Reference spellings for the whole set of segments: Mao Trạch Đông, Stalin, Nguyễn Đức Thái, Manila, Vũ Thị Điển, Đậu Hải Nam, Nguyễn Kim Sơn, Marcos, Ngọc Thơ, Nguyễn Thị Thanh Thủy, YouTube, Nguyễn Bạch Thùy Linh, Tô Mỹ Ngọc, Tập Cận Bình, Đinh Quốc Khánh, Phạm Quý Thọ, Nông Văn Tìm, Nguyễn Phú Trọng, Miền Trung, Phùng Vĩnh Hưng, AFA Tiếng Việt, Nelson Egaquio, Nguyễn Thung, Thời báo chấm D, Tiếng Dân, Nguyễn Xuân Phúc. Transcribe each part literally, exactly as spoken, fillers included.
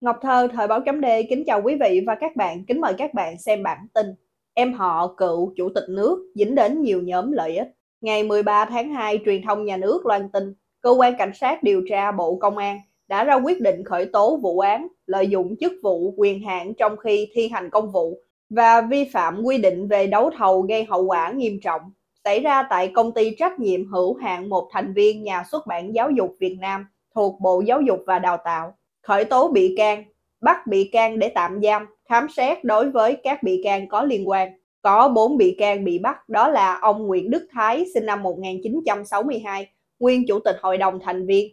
Ngọc Thơ, Thời báo chấm D kính chào quý vị và các bạn, kính mời các bạn xem bản tin Em họ cựu chủ tịch nước dính đến nhiều nhóm lợi ích. Ngày mười ba tháng hai, truyền thông nhà nước loan tin, Cơ quan Cảnh sát điều tra Bộ Công an đã ra quyết định khởi tố vụ án lợi dụng chức vụ quyền hạn trong khi thi hành công vụ và vi phạm quy định về đấu thầu gây hậu quả nghiêm trọng xảy ra tại công ty trách nhiệm hữu hạn một thành viên nhà xuất bản giáo dục Việt Nam thuộc Bộ Giáo dục và Đào tạo. Khởi tố bị can, bắt bị can để tạm giam, khám xét đối với các bị can có liên quan. Có bốn bị can bị bắt, đó là ông Nguyễn Đức Thái sinh năm một nghìn chín trăm sáu mươi hai, nguyên Chủ tịch Hội đồng thành viên,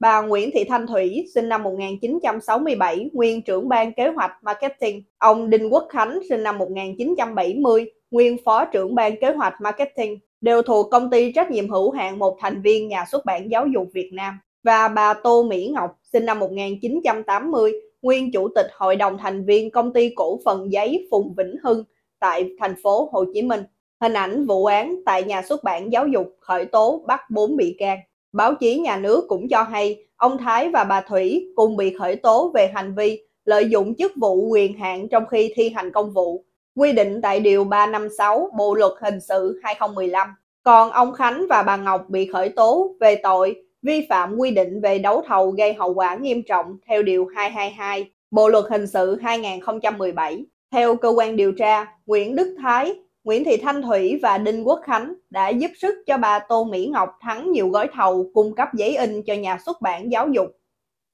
bà Nguyễn Thị Thanh Thủy sinh năm một nghìn chín trăm sáu mươi bảy, nguyên trưởng ban kế hoạch marketing, ông Đinh Quốc Khánh sinh năm một nghìn chín trăm bảy mươi, nguyên phó trưởng ban kế hoạch marketing, đều thuộc công ty trách nhiệm hữu hạn một thành viên nhà xuất bản giáo dục Việt Nam, và bà Tô Mỹ Ngọc sinh năm một nghìn chín trăm tám mươi, nguyên chủ tịch hội đồng thành viên công ty cổ phần giấy Phùng Vĩnh Hưng tại thành phố Hồ Chí Minh. Hình ảnh vụ án tại nhà xuất bản giáo dục khởi tố bắt bốn bị can. Báo chí nhà nước cũng cho hay ông Thái và bà Thủy cùng bị khởi tố về hành vi lợi dụng chức vụ quyền hạn trong khi thi hành công vụ, quy định tại điều ba trăm năm mươi sáu Bộ luật hình sự hai nghìn không trăm mười lăm. Còn ông Khánh và bà Ngọc bị khởi tố về tội vi phạm quy định về đấu thầu gây hậu quả nghiêm trọng theo điều hai trăm hai mươi hai Bộ luật hình sự hai nghìn không trăm mười bảy. Theo cơ quan điều tra, Nguyễn Đức Thái, Nguyễn Thị Thanh Thủy và Đinh Quốc Khánh đã giúp sức cho bà Tô Mỹ Ngọc thắng nhiều gói thầu cung cấp giấy in cho nhà xuất bản giáo dục.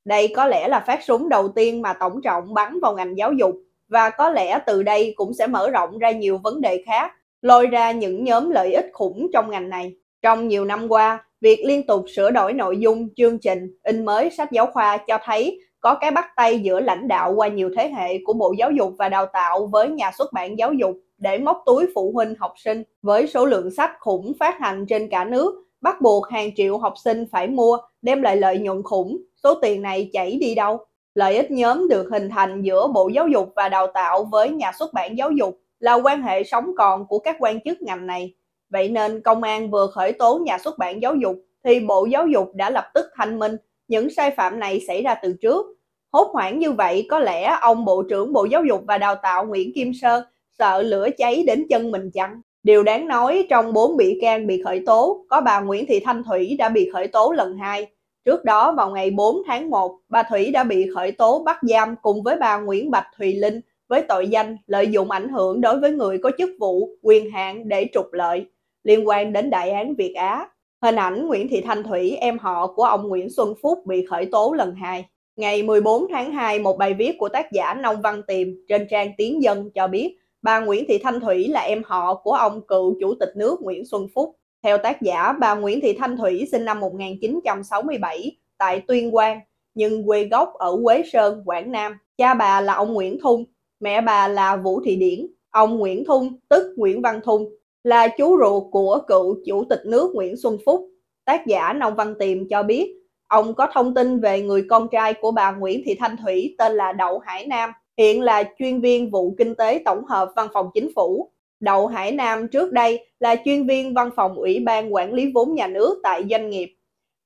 Đây có lẽ là phát súng đầu tiên mà Tổng Trọng bắn vào ngành giáo dục, và có lẽ từ đây cũng sẽ mở rộng ra nhiều vấn đề khác, lôi ra những nhóm lợi ích khủng trong ngành này. Trong nhiều năm qua, việc liên tục sửa đổi nội dung, chương trình, in mới sách giáo khoa cho thấy có cái bắt tay giữa lãnh đạo qua nhiều thế hệ của Bộ Giáo dục và Đào tạo với nhà xuất bản giáo dục để móc túi phụ huynh học sinh. Với số lượng sách khủng phát hành trên cả nước, bắt buộc hàng triệu học sinh phải mua, đem lại lợi nhuận khủng. Số tiền này chảy đi đâu? Lợi ích nhóm được hình thành giữa Bộ Giáo dục và Đào tạo với nhà xuất bản giáo dục là quan hệ sống còn của các quan chức ngành này. Vậy nên công an vừa khởi tố nhà xuất bản giáo dục thì Bộ Giáo dục đã lập tức thanh minh những sai phạm này xảy ra từ trước. Hốt hoảng như vậy, có lẽ ông Bộ trưởng Bộ Giáo dục và Đào tạo Nguyễn Kim Sơn sợ lửa cháy đến chân mình chăng? Điều đáng nói, trong bốn bị can bị khởi tố, có bà Nguyễn Thị Thanh Thủy đã bị khởi tố lần hai. Trước đó vào ngày bốn tháng một, bà Thủy đã bị khởi tố bắt giam cùng với bà Nguyễn Bạch Thùy Linh với tội danh lợi dụng ảnh hưởng đối với người có chức vụ, quyền hạn để trục lợi, liên quan đến đại án Việt Á. Hình ảnh Nguyễn Thị Thanh Thủy, em họ của ông Nguyễn Xuân Phúc, bị khởi tố lần hai. Ngày mười bốn tháng hai, một bài viết của tác giả Nông Văn Tìm trên trang Tiếng Dân cho biết bà Nguyễn Thị Thanh Thủy là em họ của ông cựu chủ tịch nước Nguyễn Xuân Phúc. Theo tác giả, bà Nguyễn Thị Thanh Thủy sinh năm một nghìn chín trăm sáu mươi bảy tại Tuyên Quang, nhưng quê gốc ở Quế Sơn, Quảng Nam. Cha bà là ông Nguyễn Thung, mẹ bà là Vũ Thị Điển. Ông Nguyễn Thung, tức Nguyễn Văn Thung, là chú ruột của cựu chủ tịch nước Nguyễn Xuân Phúc. Tác giả Nông Văn Tìm cho biết ông có thông tin về người con trai của bà Nguyễn Thị Thanh Thủy tên là Đậu Hải Nam, hiện là chuyên viên vụ kinh tế tổng hợp văn phòng chính phủ. Đậu Hải Nam trước đây là chuyên viên văn phòng Ủy ban quản lý vốn nhà nước tại doanh nghiệp.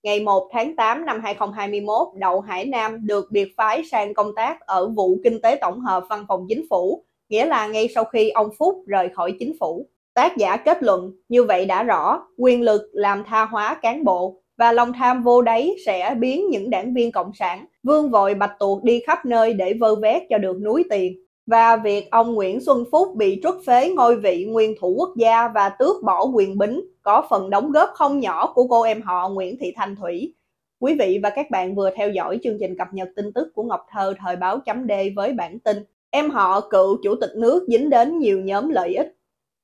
Ngày một tháng tám năm hai nghìn không trăm hai mươi mốt, Đậu Hải Nam được biệt phái sang công tác ở vụ kinh tế tổng hợp văn phòng chính phủ, nghĩa là ngay sau khi ông Phúc rời khỏi chính phủ. Tác giả kết luận, như vậy đã rõ, quyền lực làm tha hóa cán bộ và lòng tham vô đáy sẽ biến những đảng viên cộng sản vương vội bạch tuộc đi khắp nơi để vơ vét cho được núi tiền. Và việc ông Nguyễn Xuân Phúc bị truất phế ngôi vị nguyên thủ quốc gia và tước bỏ quyền bính có phần đóng góp không nhỏ của cô em họ Nguyễn Thị Thanh Thủy. Quý vị và các bạn vừa theo dõi chương trình cập nhật tin tức của Ngọc Thơ Thời báo chấm D với bản tin Em họ cựu chủ tịch nước dính đến nhiều nhóm lợi ích.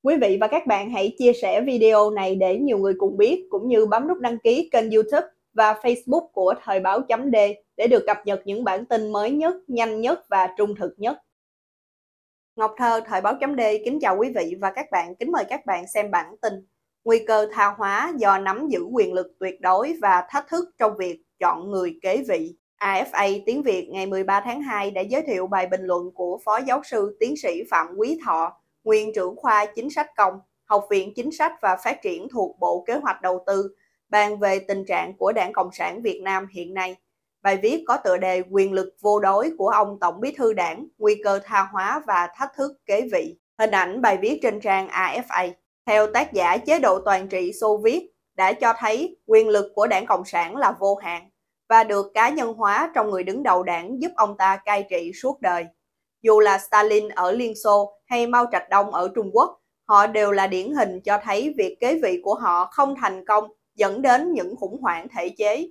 Quý vị và các bạn hãy chia sẻ video này để nhiều người cùng biết, cũng như bấm nút đăng ký kênh YouTube và Facebook của Thời báo chấm D để được cập nhật những bản tin mới nhất, nhanh nhất và trung thực nhất. Ngọc Thơ Thời báo chấm D kính chào quý vị và các bạn, kính mời các bạn xem bản tin Nguy cơ tha hóa do nắm giữ quyền lực tuyệt đối và thách thức trong việc chọn người kế vị. a ép a Tiếng Việt ngày mười ba tháng hai đã giới thiệu bài bình luận của Phó Giáo sư Tiến sĩ Phạm Quý Thọ, nguyên trưởng khoa Chính sách công, Học viện Chính sách và Phát triển thuộc Bộ Kế hoạch Đầu tư, bàn về tình trạng của Đảng Cộng sản Việt Nam hiện nay. Bài viết có tựa đề "Quyền lực vô đối của ông Tổng Bí thư Đảng, nguy cơ tha hóa và thách thức kế vị". Hình ảnh bài viết trên trang a ép a. Theo tác giả, chế độ toàn trị Xô Viết đã cho thấy quyền lực của Đảng Cộng sản là vô hạn và được cá nhân hóa trong người đứng đầu đảng giúp ông ta cai trị suốt đời. Dù là Stalin ở Liên Xô hay Mao Trạch Đông ở Trung Quốc, họ đều là điển hình cho thấy việc kế vị của họ không thành công dẫn đến những khủng hoảng thể chế.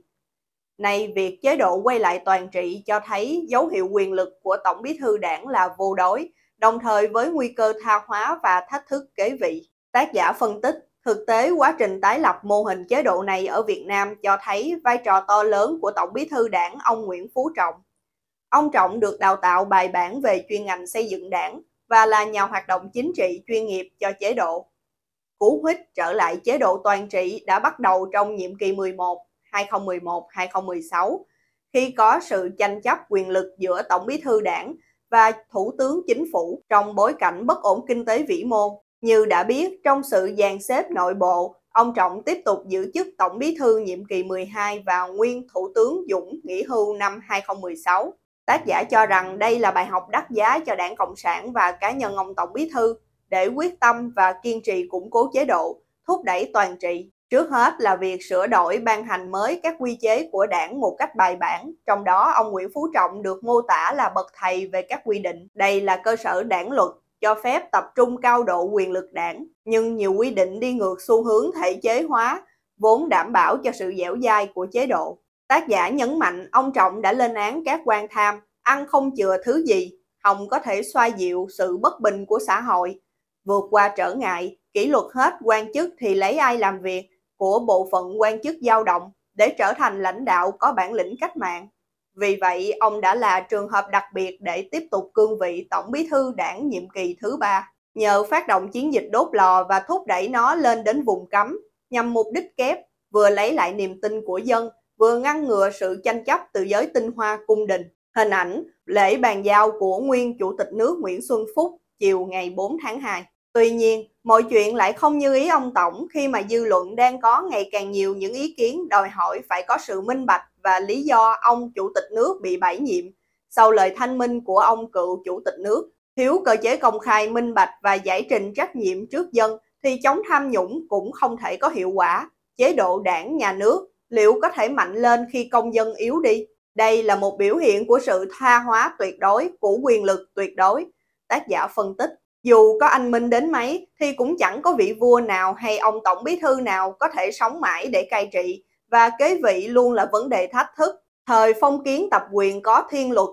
Nay, việc chế độ quay lại toàn trị cho thấy dấu hiệu quyền lực của Tổng Bí thư Đảng là vô đối, đồng thời với nguy cơ tha hóa và thách thức kế vị. Tác giả phân tích, thực tế quá trình tái lập mô hình chế độ này ở Việt Nam cho thấy vai trò to lớn của Tổng Bí thư Đảng ông Nguyễn Phú Trọng. Ông Trọng được đào tạo bài bản về chuyên ngành xây dựng đảng và là nhà hoạt động chính trị chuyên nghiệp cho chế độ. Cú hích trở lại chế độ toàn trị đã bắt đầu trong nhiệm kỳ mười một, hai không mười một đến hai không mười sáu, khi có sự tranh chấp quyền lực giữa Tổng Bí thư Đảng và Thủ tướng Chính phủ trong bối cảnh bất ổn kinh tế vĩ mô. Như đã biết, trong sự dàn xếp nội bộ, ông Trọng tiếp tục giữ chức Tổng Bí thư nhiệm kỳ mười hai và nguyên Thủ tướng Dũng nghỉ hưu năm hai không mười sáu. Tác giả cho rằng đây là bài học đắt giá cho Đảng Cộng sản và cá nhân ông Tổng Bí thư để quyết tâm và kiên trì củng cố chế độ, thúc đẩy toàn trị. Trước hết là việc sửa đổi ban hành mới các quy chế của đảng một cách bài bản, trong đó ông Nguyễn Phú Trọng được mô tả là bậc thầy về các quy định. Đây là cơ sở đảng luật, cho phép tập trung cao độ quyền lực đảng, nhưng nhiều quy định đi ngược xu hướng thể chế hóa, vốn đảm bảo cho sự dẻo dai của chế độ. Tác giả nhấn mạnh ông Trọng đã lên án các quan tham, ăn không chừa thứ gì, hòng có thể xoa dịu sự bất bình của xã hội, vượt qua trở ngại, kỷ luật hết quan chức thì lấy ai làm việc của bộ phận quan chức dao động để trở thành lãnh đạo có bản lĩnh cách mạng. Vì vậy, ông đã là trường hợp đặc biệt để tiếp tục cương vị Tổng Bí thư Đảng nhiệm kỳ thứ ba. Nhờ phát động chiến dịch đốt lò và thúc đẩy nó lên đến vùng cấm, nhằm mục đích kép vừa lấy lại niềm tin của dân, vừa ngăn ngừa sự tranh chấp từ giới tinh hoa cung đình. Hình ảnh lễ bàn giao của nguyên Chủ tịch nước Nguyễn Xuân Phúc chiều ngày bốn tháng hai. Tuy nhiên, mọi chuyện lại không như ý ông Tổng khi mà dư luận đang có ngày càng nhiều những ý kiến đòi hỏi phải có sự minh bạch và lý do ông Chủ tịch nước bị bãi nhiệm sau lời thanh minh của ông cựu Chủ tịch nước. Thiếu cơ chế công khai minh bạch và giải trình trách nhiệm trước dân thì chống tham nhũng cũng không thể có hiệu quả. Chế độ đảng, nhà nước liệu có thể mạnh lên khi công dân yếu đi? Đây là một biểu hiện của sự tha hóa tuyệt đối, của quyền lực tuyệt đối. Tác giả phân tích, dù có anh minh đến mấy thì cũng chẳng có vị vua nào hay ông Tổng Bí thư nào có thể sống mãi để cai trị, và kế vị luôn là vấn đề thách thức. Thời phong kiến tập quyền có thiên luật,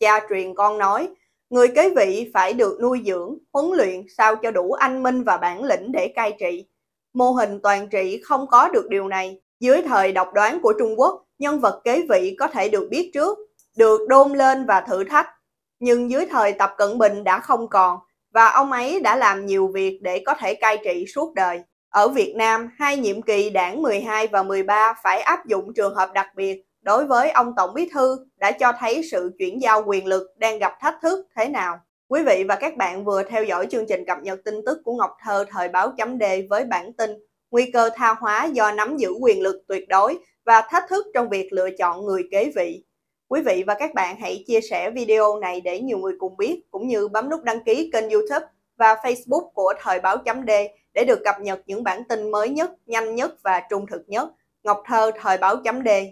cha truyền con nói, người kế vị phải được nuôi dưỡng, huấn luyện sao cho đủ anh minh và bản lĩnh để cai trị. Mô hình toàn trị không có được điều này. Dưới thời độc đoán của Trung Quốc, nhân vật kế vị có thể được biết trước, được đôn lên và thử thách. Nhưng dưới thời Tập Cận Bình đã không còn, và ông ấy đã làm nhiều việc để có thể cai trị suốt đời. Ở Việt Nam, hai nhiệm kỳ Đảng mười hai và mười ba phải áp dụng trường hợp đặc biệt đối với ông Tổng Bí thư đã cho thấy sự chuyển giao quyền lực đang gặp thách thức thế nào. Quý vị và các bạn vừa theo dõi chương trình cập nhật tin tức của Ngọc Thơ Thời báo chấm D với bản tin Nguy cơ tha hóa do nắm giữ quyền lực tuyệt đối và thách thức trong việc lựa chọn người kế vị. Quý vị và các bạn hãy chia sẻ video này để nhiều người cùng biết, cũng như bấm nút đăng ký kênh YouTube và Facebook của Thời báo chấm D để được cập nhật những bản tin mới nhất, nhanh nhất và trung thực nhất. Ngọc Thơ Thời báo chấm D.